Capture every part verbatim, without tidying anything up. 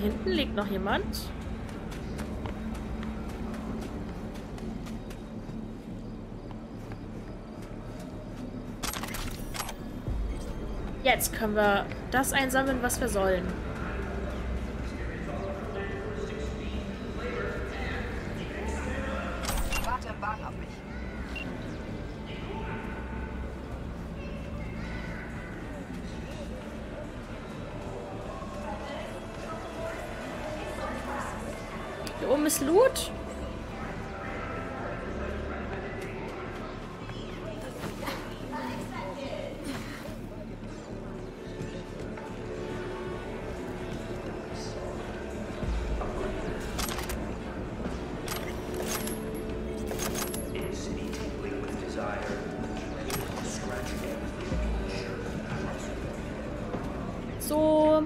Hier hinten liegt noch jemand. Jetzt können wir das einsammeln, was wir sollen. Warte, warte auf mich. Hier oben ist Loot. So.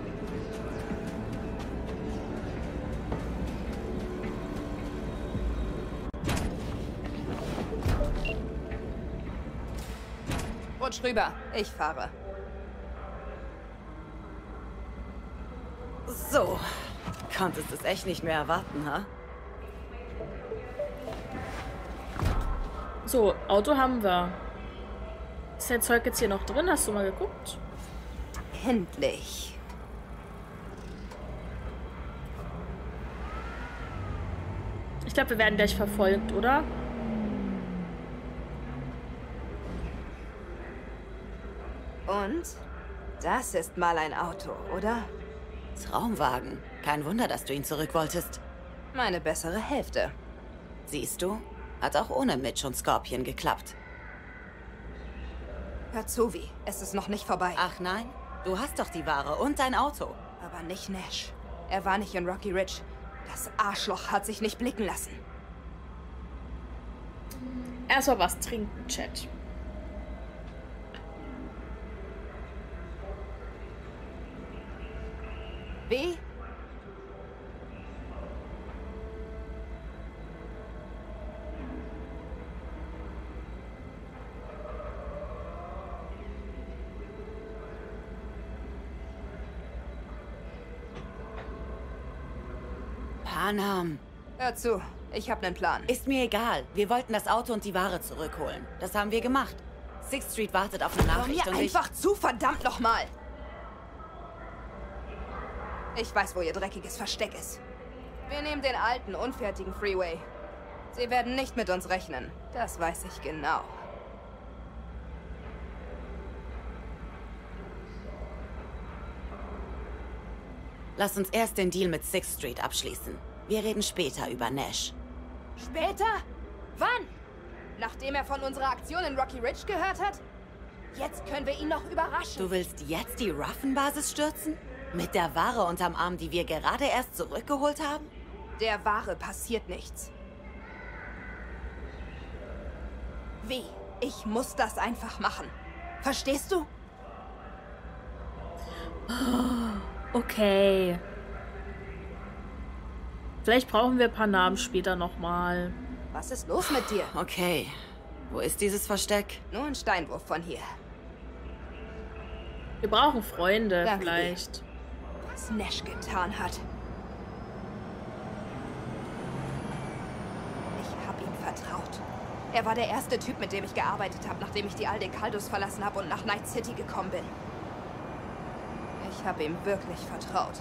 Rutsch rüber. Ich fahre. So. Konntest es echt nicht mehr erwarten, ha? So, Auto haben wir. Ist dein Zeug jetzt hier noch drin? Hast du mal geguckt? Endlich. Ich glaube, wir werden gleich verfolgt, oder? Und? Das ist mal ein Auto, oder? Das Raumwagen. Kein Wunder, dass du ihn zurück wolltest. Meine bessere Hälfte. Siehst du? Hat auch ohne Mitch und Scorpion geklappt. Hör zu, wie. Es ist noch nicht vorbei. Ach nein? Du hast doch die Ware und dein Auto. Aber nicht Nash. Er war nicht in Rocky Ridge. Das Arschloch hat sich nicht blicken lassen. Erstmal was trinken, Chat. Wie? Namen. Hör zu, ich habe einen Plan. Ist mir egal. Wir wollten das Auto und die Ware zurückholen. Das haben wir gemacht. Sixth Street wartet auf eine Nachricht. Hör mir einfach zu, verdammt nochmal! Ich weiß, wo ihr dreckiges Versteck ist. Wir nehmen den alten, unfertigen Freeway. Sie werden nicht mit uns rechnen. Das weiß ich genau. Lass uns erst den Deal mit Sixth Street abschließen. Wir reden später über Nash. Später? Wann? Nachdem er von unserer Aktion in Rocky Ridge gehört hat? Jetzt können wir ihn noch überraschen. Du willst jetzt die Ruffin-Basis stürzen? Mit der Ware unterm Arm, die wir gerade erst zurückgeholt haben? Der Ware passiert nichts. Wie? Ich muss das einfach machen. Verstehst du? Oh, okay. Vielleicht brauchen wir ein paar Namen später nochmal. Was ist los mit dir? Okay. Wo ist dieses Versteck? Nur ein Steinwurf von hier. Wir brauchen Freunde, Danke vielleicht. Dir. Was Nash getan hat. Ich habe ihm vertraut. Er war der erste Typ, mit dem ich gearbeitet habe, nachdem ich die Aldecaldos verlassen habe und nach Night City gekommen bin. Ich habe ihm wirklich vertraut.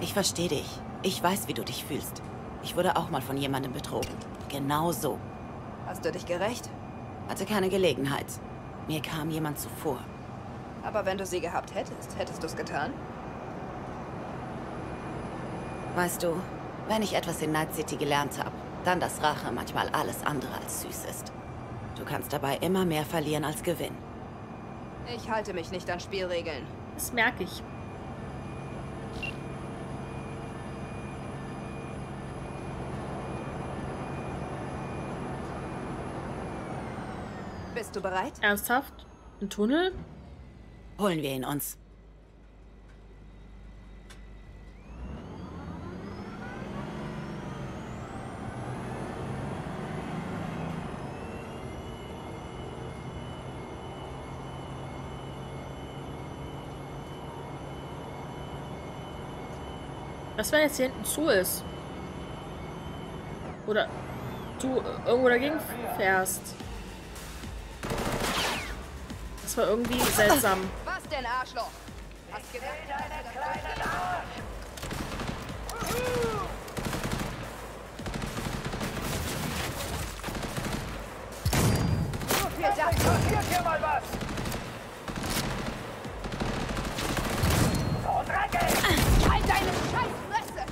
Ich verstehe dich. Ich weiß, wie du dich fühlst. Ich wurde auch mal von jemandem betrogen. Genau so. Hast du dich gerächt? Hatte keine Gelegenheit. Mir kam jemand zuvor. Aber wenn du sie gehabt hättest, hättest du es getan? Weißt du, wenn ich etwas in Night City gelernt habe, dann dass Rache manchmal alles andere als süß ist. Du kannst dabei immer mehr verlieren als gewinnen. Ich halte mich nicht an Spielregeln. Das merke ich. Bist du bereit? Ernsthaft? Ein Tunnel? Holen wir ihn uns. Was, wenn jetzt hier hinten zu ist? Oder du irgendwo dagegen fährst? Das war irgendwie seltsam. Was denn, Arschloch? Hast gedacht, dass du das hast? Hier, da passiert hier mal was! So, Dreckig! Halt deine scheiß Fresse!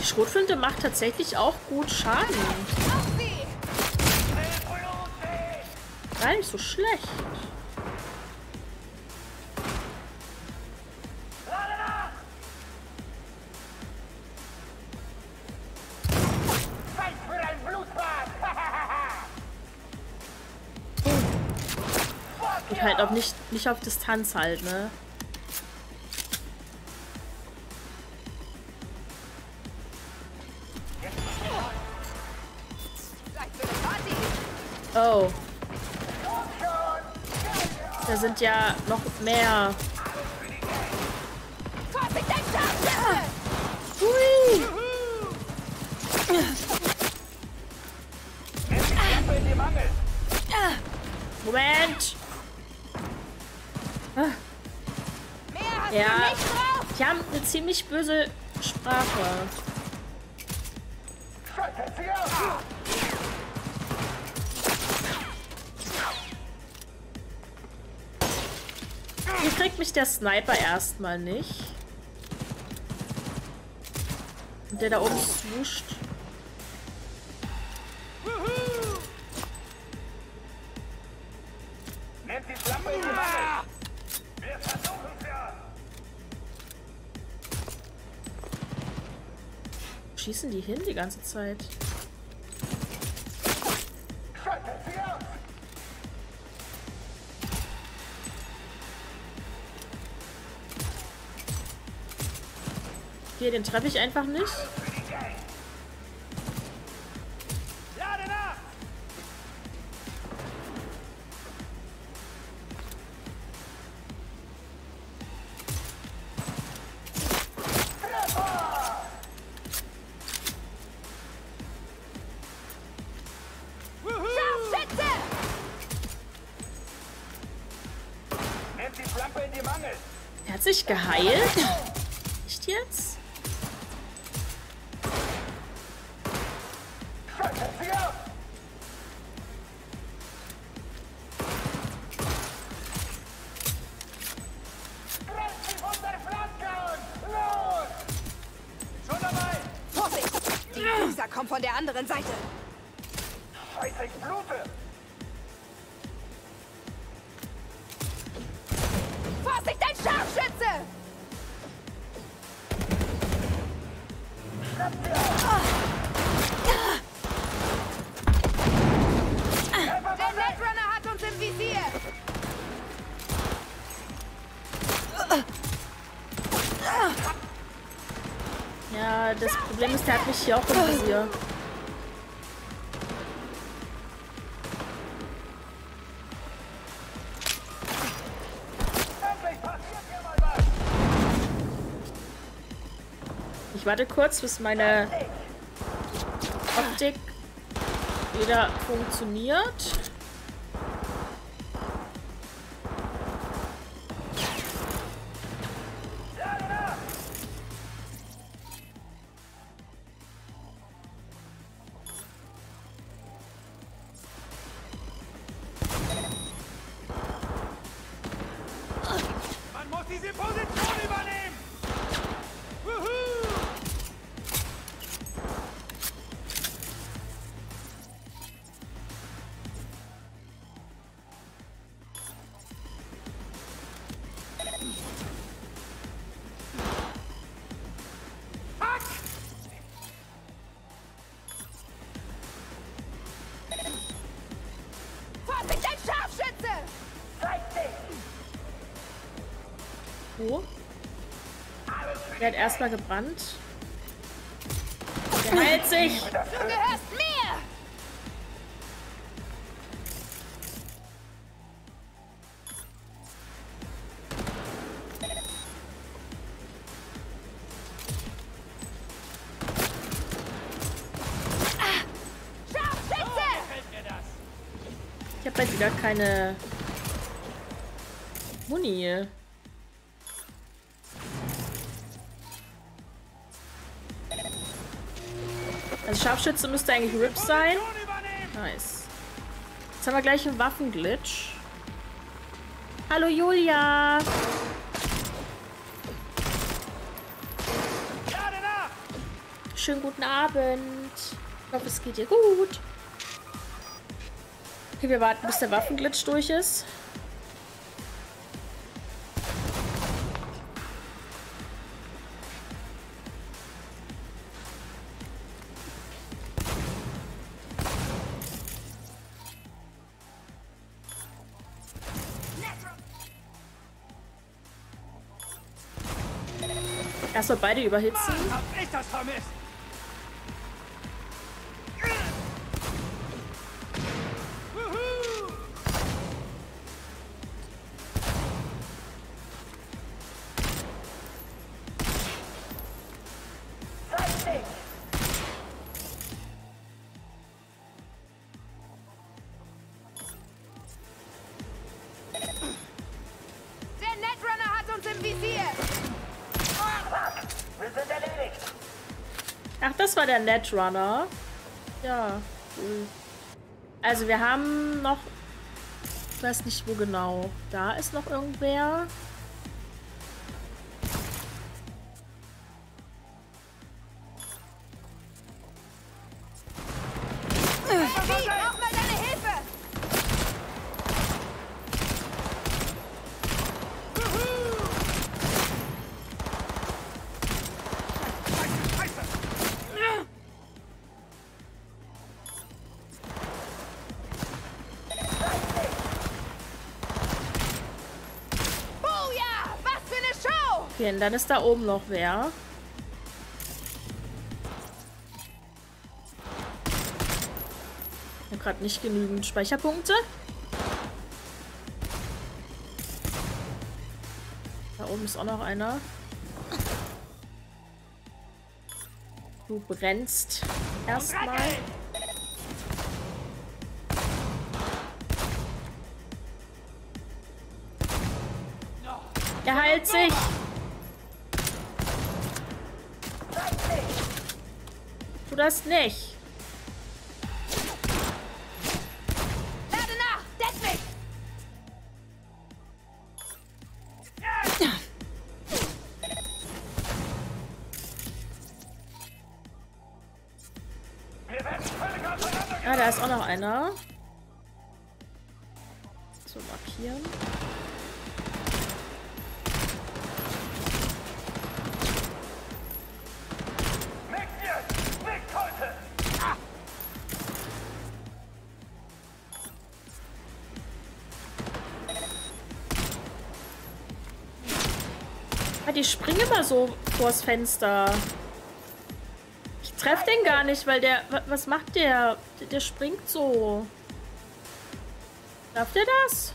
Die Schrotflinte macht tatsächlich auch gut Schaden. Gar nicht so schlecht. Halt auch nicht, nicht auf Distanz halt, ne? Oh. Da sind ja noch mehr. Hui! Moment! Ah. Mehr ja, nicht drauf. Die haben eine ziemlich böse Sprache. Hier kriegt mich der Sniper erstmal nicht. Und der da oben swuscht. Nehmt die Flamme in die Hand. Schießen die hin die ganze Zeit? Hier, den treffe ich einfach nicht. Er hat sich geheilt? Nicht jetzt? Vorsicht! Die Lisa kommt von der anderen Seite. Scheiße, ich blute! Vorsicht, dein Scharfschütze! Der Netrunner hat uns im Visier! Ja, das Problem ist, der hat mich hier auch im Visier. Ich warte kurz, bis meine Optik wieder funktioniert. Man muss diese Position übernehmen! Wuhu! Der hat erstmal gebrannt. Der heilt sich. Du gehörst mir! Zeit wieder keine Muni. Also Scharfschütze müsste eigentlich R I P sein. Nice. Jetzt haben wir gleich einen Waffenglitch. Hallo Julia! Schönen guten Abend. Ich glaube, es geht dir gut. Okay, wir warten, bis der Waffenglitch durch ist. Erstmal beide überhitzen. Der Netrunner. Ja, cool. Also wir haben noch... Ich weiß nicht, wo genau. Da ist noch irgendwer. Dann ist da oben noch wer. Ich habe gerade nicht genügend Speicherpunkte. Da oben ist auch noch einer. Du brennst erstmal. Er heilt sich. Du das nicht. Lade nach, deck mich. Ah, da ist auch noch einer. So markieren. Ich springe immer so vors Fenster. Ich treffe den gar nicht, weil der... Was macht der? Der springt so. Darf der das?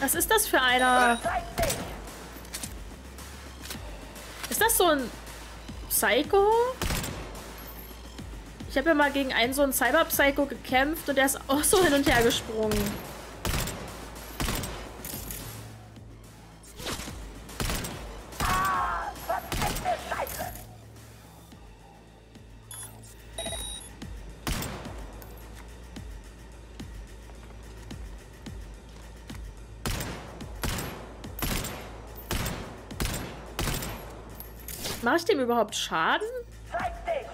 Was ist das für einer? Ist das so ein Psycho? Ich habe ja mal gegen einen so einen Cyber-Psycho gekämpft und der ist auch so hin und her gesprungen. Mache ich dem überhaupt Schaden? Zeig dich!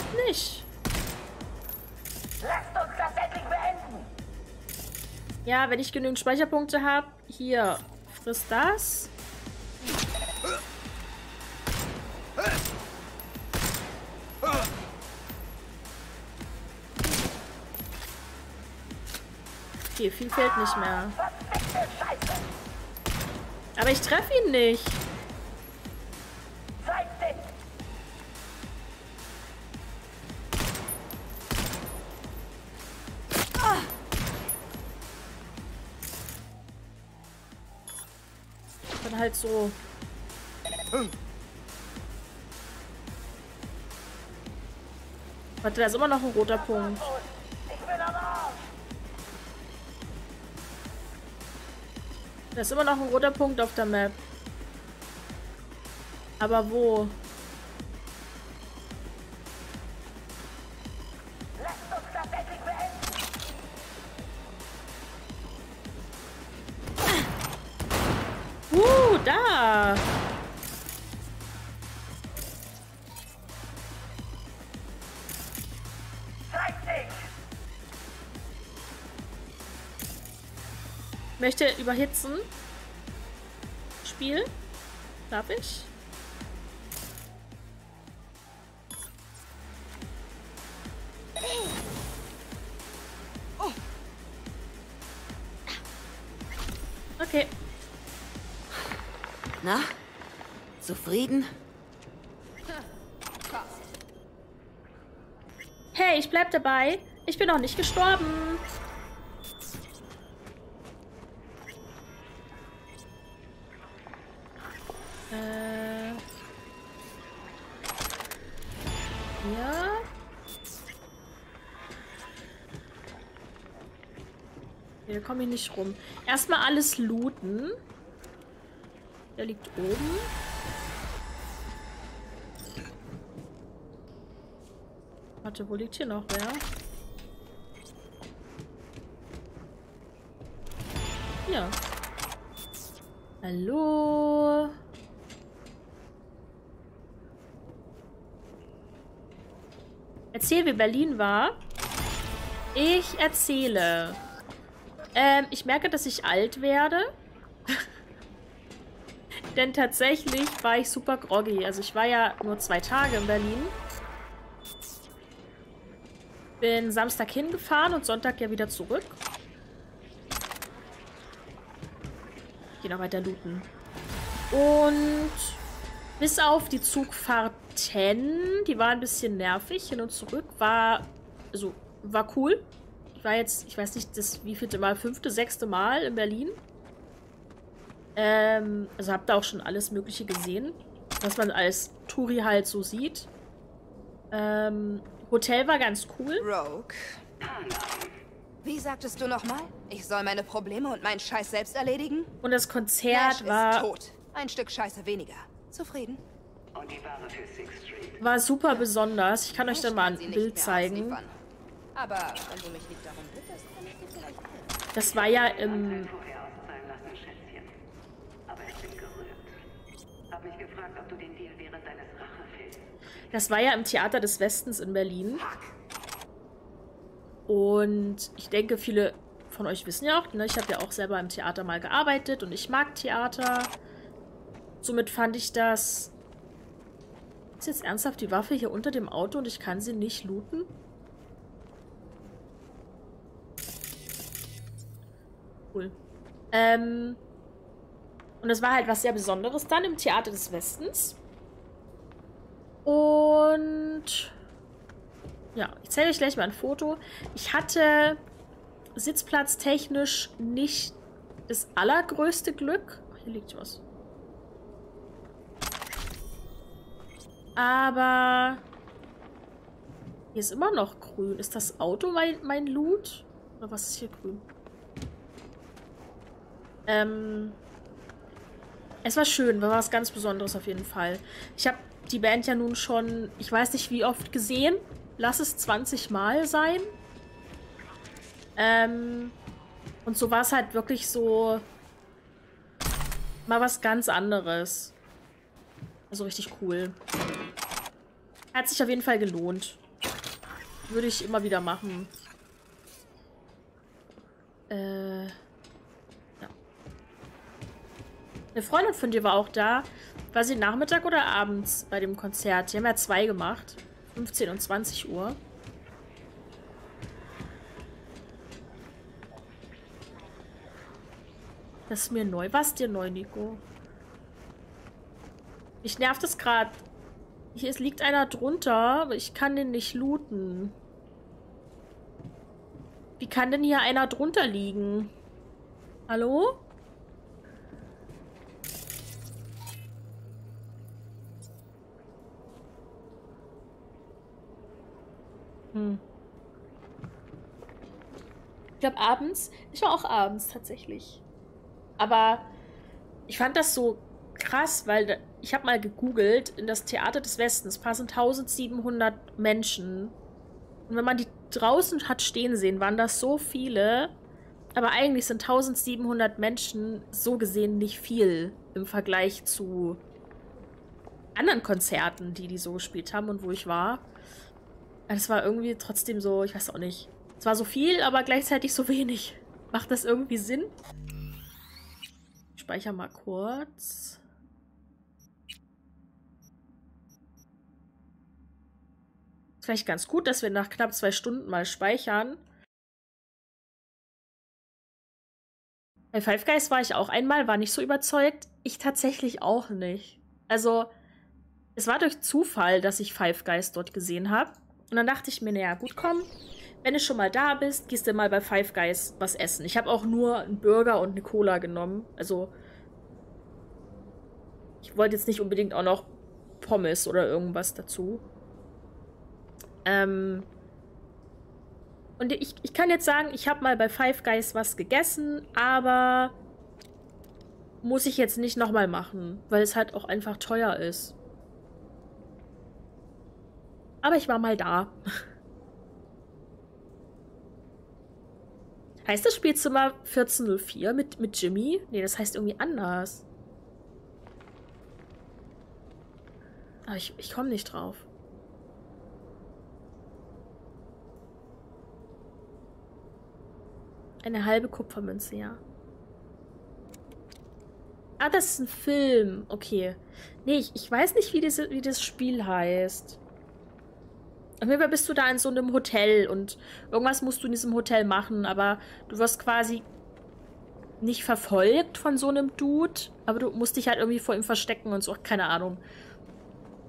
glaube nicht. Lasst uns das endlich beenden. Ja, wenn ich genügend Speicherpunkte habe, hier, frisst das. Okay, viel fehlt nicht mehr. Aber ich treffe ihn nicht. Dann halt so. Warte, da ist immer noch ein roter Punkt. Da ist immer noch ein roter Punkt auf der Map. Aber wo? Uh, da! Möchte überhitzen. Spiel. Darf ich? Okay. Na? Zufrieden? Hey, ich bleib dabei. Ich bin noch nicht gestorben. Wir kommen hier nicht rum. Erstmal alles looten. Der liegt oben. Warte, wo liegt hier noch wer? Hier. Hallo? Erzähl, wie Berlin war. Ich erzähle. Ähm, ich merke, dass ich alt werde. Denn tatsächlich war ich super groggy. Also ich war ja nur zwei Tage in Berlin. Bin Samstag hingefahren und Sonntag ja wieder zurück. Ich gehe noch weiter looten. Und bis auf die Zugfahrten, die waren ein bisschen nervig, hin und zurück, war, also, war cool. Ich war jetzt, ich weiß nicht, das wievielte Mal, fünfte, sechste Mal in Berlin. Ähm, also hab da auch schon alles Mögliche gesehen, was man als Touri halt so sieht. Ähm, Hotel war ganz cool. Rogue. Wie sagtest du nochmal? Ich soll meine Probleme und meinen Scheiß selbst erledigen? Und das Konzert war... ist tot. Ein Stück Scheiße weniger. Zufrieden? Und die Ware für Sixth Street. War super besonders. Ich kann euch dann mal ein Bild zeigen. Aber wenn du mich nicht darum bittest, dann ist es vielleicht nicht. Das war ja im... Das war ja im Theater des Westens in Berlin. Und ich denke, viele von euch wissen ja auch, ne? Ich habe ja auch selber im Theater mal gearbeitet und ich mag Theater. Somit fand ich das... Ist jetzt ernsthaft die Waffe hier unter dem Auto und ich kann sie nicht looten? Cool. Ähm, und es war halt was sehr Besonderes dann im Theater des Westens. Und ja, ich zeige euch gleich mal ein Foto. Ich hatte sitzplatztechnisch nicht das allergrößte Glück. Ach, hier liegt was. Aber hier ist immer noch grün. Ist das Auto mein, mein Loot? Oder was ist hier grün? Ähm, es war schön, war was ganz Besonderes auf jeden Fall. Ich habe die Band ja nun schon, ich weiß nicht wie oft gesehen, lass es zwanzig Mal sein. Ähm, und so war es halt wirklich so mal was ganz anderes. Also richtig cool. Hat sich auf jeden Fall gelohnt. Würde ich immer wieder machen. Äh. Ja. Eine Freundin von dir war auch da. War sie Nachmittag oder abends bei dem Konzert? Die haben ja zwei gemacht. fünfzehn und zwanzig Uhr. Das ist mir neu. Was dir neu, Nico? Ich nerv das gerade. Hier ist, liegt einer drunter, aber ich kann den nicht looten. Wie kann denn hier einer drunter liegen? Hallo? Hm. Ich glaube abends. Ich war auch abends tatsächlich. Aber ich fand das so krass, weil ich habe mal gegoogelt, in das Theater des Westens passen tausendsiebenhundert Menschen. Und wenn man die draußen hat stehen sehen, waren das so viele. Aber eigentlich sind tausendsiebenhundert Menschen so gesehen nicht viel im Vergleich zu anderen Konzerten, die die so gespielt haben und wo ich war. Es war irgendwie trotzdem so, ich weiß auch nicht. Es war so viel, aber gleichzeitig so wenig. Macht das irgendwie Sinn? Ich speichere mal kurz. Ist vielleicht ganz gut, dass wir nach knapp zwei Stunden mal speichern. Bei Five Guys war ich auch einmal, war nicht so überzeugt. Ich tatsächlich auch nicht. Also, es war durch Zufall, dass ich Five Guys dort gesehen habe. Und dann dachte ich mir, naja, gut, komm, wenn du schon mal da bist, gehst du mal bei Five Guys was essen. Ich habe auch nur einen Burger und eine Cola genommen. Also, ich wollte jetzt nicht unbedingt auch noch Pommes oder irgendwas dazu. Ähm und ich, ich kann jetzt sagen, ich habe mal bei Five Guys was gegessen, aber muss ich jetzt nicht nochmal machen, weil es halt auch einfach teuer ist. Aber ich war mal da. Heißt das Spielzimmer vierzehn null vier mit, mit Jimmy? Nee, das heißt irgendwie anders. Aber ich, ich komme nicht drauf. Eine halbe Kupfermünze, ja. Ah, das ist ein Film. Okay. Nee, ich, ich weiß nicht, wie, diese, wie das Spiel heißt. Auf jeden Fall bist du da in so einem Hotel und irgendwas musst du in diesem Hotel machen, aber du wirst quasi nicht verfolgt von so einem Dude, aber du musst dich halt irgendwie vor ihm verstecken und so, keine Ahnung.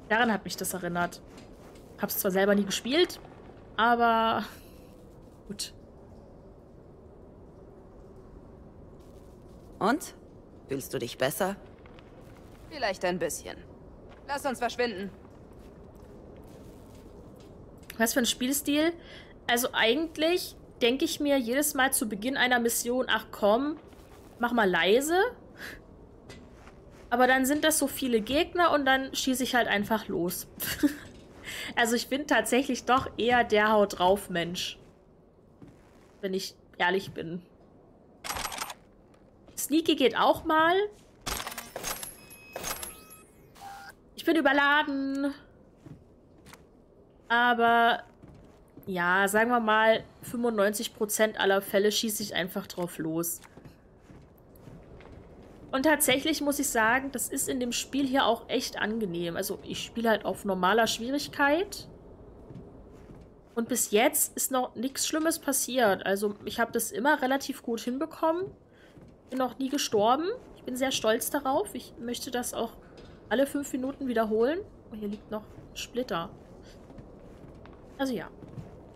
Daran hat mich das erinnert. Hab's zwar selber nie gespielt, aber gut. Und? Fühlst du dich besser? Vielleicht ein bisschen. Lass uns verschwinden. Was für ein Spielstil. Also eigentlich denke ich mir jedes Mal zu Beginn einer Mission, ach komm, mach mal leise. Aber dann sind das so viele Gegner und dann schieße ich halt einfach los. Also ich bin tatsächlich doch eher der Haut drauf Mensch. Wenn ich ehrlich bin. Sneaky geht auch mal. Ich bin überladen. Aber, ja, sagen wir mal, fünfundneunzig Prozent aller Fälle schieße ich einfach drauf los. Und tatsächlich muss ich sagen, das ist in dem Spiel hier auch echt angenehm. Also ich spiele halt auf normaler Schwierigkeit. Und bis jetzt ist noch nichts Schlimmes passiert. Also ich habe das immer relativ gut hinbekommen. Bin noch nie gestorben. Ich bin sehr stolz darauf. Ich möchte das auch alle fünf Minuten wiederholen. Oh, hier liegt noch ein Splitter. Also ja.